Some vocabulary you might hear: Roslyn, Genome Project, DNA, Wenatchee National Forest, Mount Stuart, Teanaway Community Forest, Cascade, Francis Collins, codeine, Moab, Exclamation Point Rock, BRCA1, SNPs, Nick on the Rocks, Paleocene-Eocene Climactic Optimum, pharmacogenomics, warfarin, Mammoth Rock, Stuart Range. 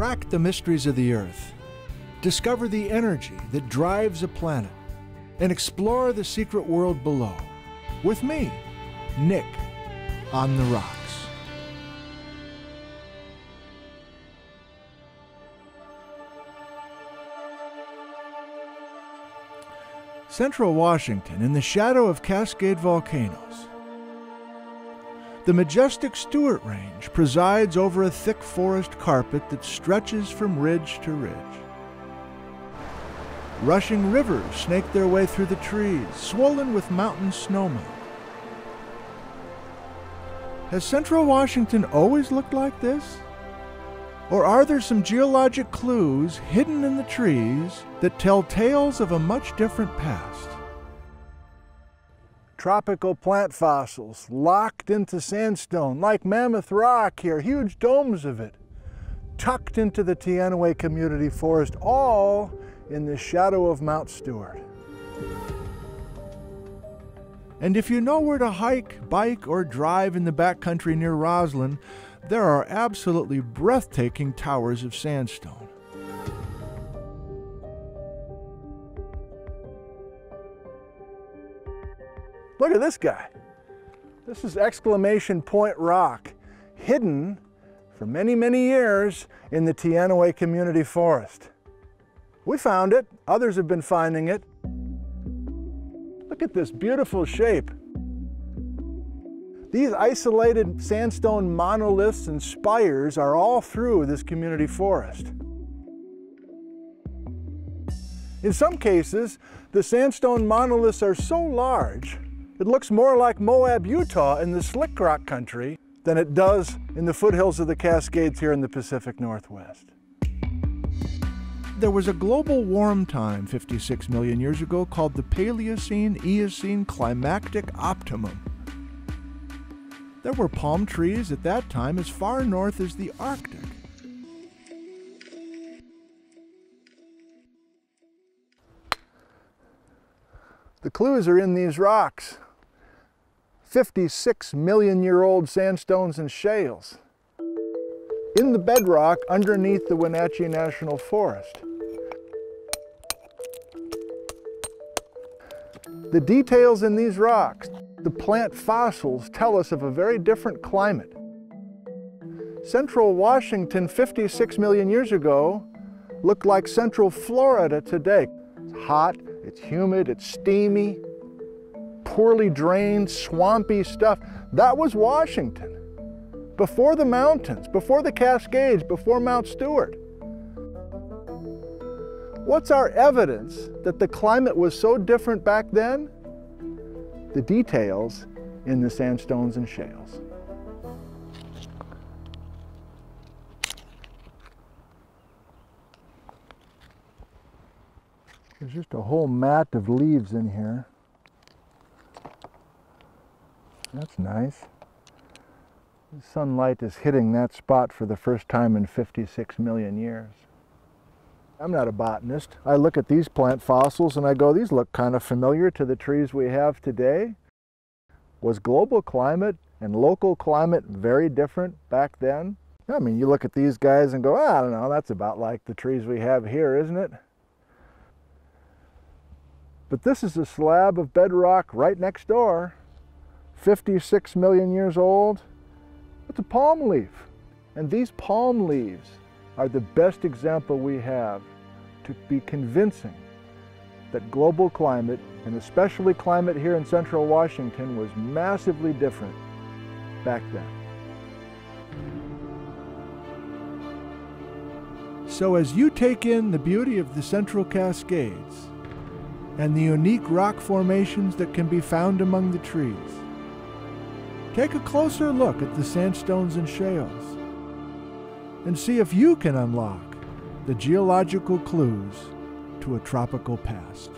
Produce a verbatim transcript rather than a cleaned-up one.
Crack the mysteries of the Earth, discover the energy that drives a planet, and explore the secret world below with me, Nick on the Rocks. Central Washington, in the shadow of Cascade volcanoes, the majestic Stuart Range presides over a thick forest carpet that stretches from ridge to ridge. Rushing rivers snake their way through the trees, swollen with mountain snowmelt. Has Central Washington always looked like this? Or are there some geologic clues hidden in the trees that tell tales of a much different past? Tropical plant fossils locked into sandstone, like Mammoth Rock here, huge domes of it, tucked into the Teanaway Community Forest, all in the shadow of Mount Stuart. And if you know where to hike, bike, or drive in the backcountry near Roslyn, there are absolutely breathtaking towers of sandstone. Look at this guy. This is Exclamation Point Rock, hidden for many, many years in the Teanaway Community Forest. We found it, others have been finding it. Look at this beautiful shape. These isolated sandstone monoliths and spires are all through this community forest. In some cases, the sandstone monoliths are so large, it looks more like Moab, Utah in the slick rock country than it does in the foothills of the Cascades here in the Pacific Northwest. There was a global warm time fifty-six million years ago called the Paleocene-Eocene Climactic Optimum. There were palm trees at that time as far north as the Arctic. The clues are in these rocks. fifty-six million year old sandstones and shales. In the bedrock underneath the Wenatchee National Forest. The details in these rocks, the plant fossils, tell us of a very different climate. Central Washington fifty-six million years ago looked like Central Florida today. It's hot, it's humid, it's steamy, poorly drained, swampy stuff. That was Washington. Before the mountains, before the Cascades, before Mount Stuart. What's our evidence that the climate was so different back then? The details in the sandstones and shales. There's just a whole mat of leaves in here. That's nice. The sunlight is hitting that spot for the first time in fifty-six million years. I'm not a botanist. I look at these plant fossils and I go, these look kind of familiar to the trees we have today. Was global climate and local climate very different back then? I mean, you look at these guys and go, ah, I don't know, that's about like the trees we have here, isn't it? But this is a slab of bedrock right next door, fifty-six million years old. It's a palm leaf, and these palm leaves are the best example we have to be convincing that global climate, and especially climate here in Central Washington, was massively different back then. So as you take in the beauty of the Central Cascades and the unique rock formations that can be found among the trees, take a closer look at the sandstones and shales and see if you can unlock the geological clues to a tropical past.